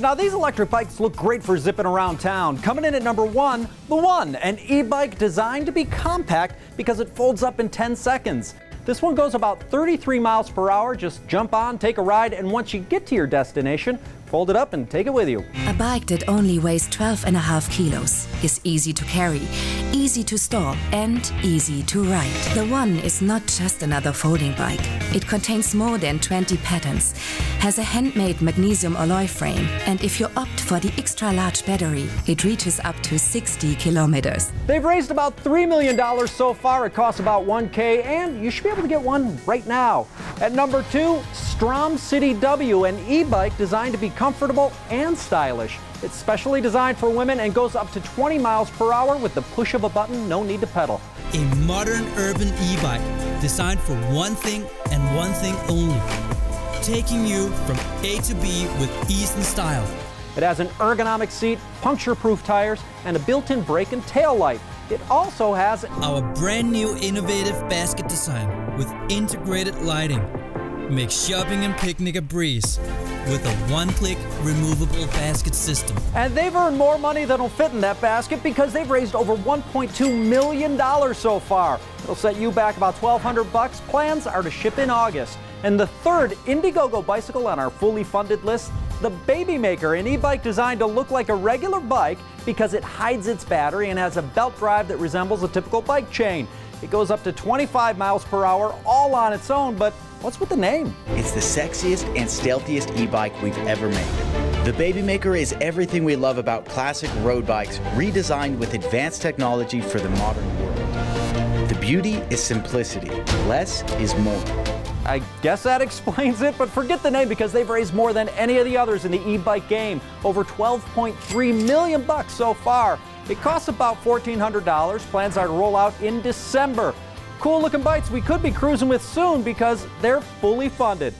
So now these electric bikes look great for zipping around town. Coming in at number one, the One, an e-bike designed to be compact because it folds up in 10 seconds. This one goes about 33 miles per hour. Just jump on, take a ride, and once you get to your destination, fold it up and take it with you. A bike that only weighs 12.5 kilos is easy to carry, easy to store, and easy to ride. The One is not just another folding bike. It contains more than 20 patterns, has a handmade magnesium alloy frame, and if you opt for the extra large battery, it reaches up to 60 kilometers. They've raised about $3 million so far. It costs about $1K, and you should be able to get one right now. At number two, Strom City W, an e-bike designed to be comfortable and stylish. It's specially designed for women and goes up to 20 miles per hour with the push of a button, no need to pedal. A modern urban e-bike designed for one thing and one thing only, taking you from A to B with ease and style. It has an ergonomic seat, puncture-proof tires, and a built-in brake and tail light. It also has our brand new innovative basket design with integrated lighting. Make shopping and picnic a breeze with a one-click removable basket system. And they've earned more money than will fit in that basket because they've raised over $1.2 million so far. It'll set you back about $1,200. Plans are to ship in August. And the third Indiegogo bicycle on our fully funded list, the Baby Maker, an e-bike designed to look like a regular bike because it hides its battery and has a belt drive that resembles a typical bike chain. It goes up to 25 miles per hour all on its own, but what's with the name? It's the sexiest and stealthiest e-bike we've ever made. The Baby Maker is everything we love about classic road bikes, redesigned with advanced technology for the modern world. The beauty is simplicity. Less is more. I guess that explains it, but forget the name because they've raised more than any of the others in the e-bike game. Over $12.3 million so far. It costs about $1,400. Plans are to roll out in December. Cool looking bikes we could be cruising with soon because they're fully funded.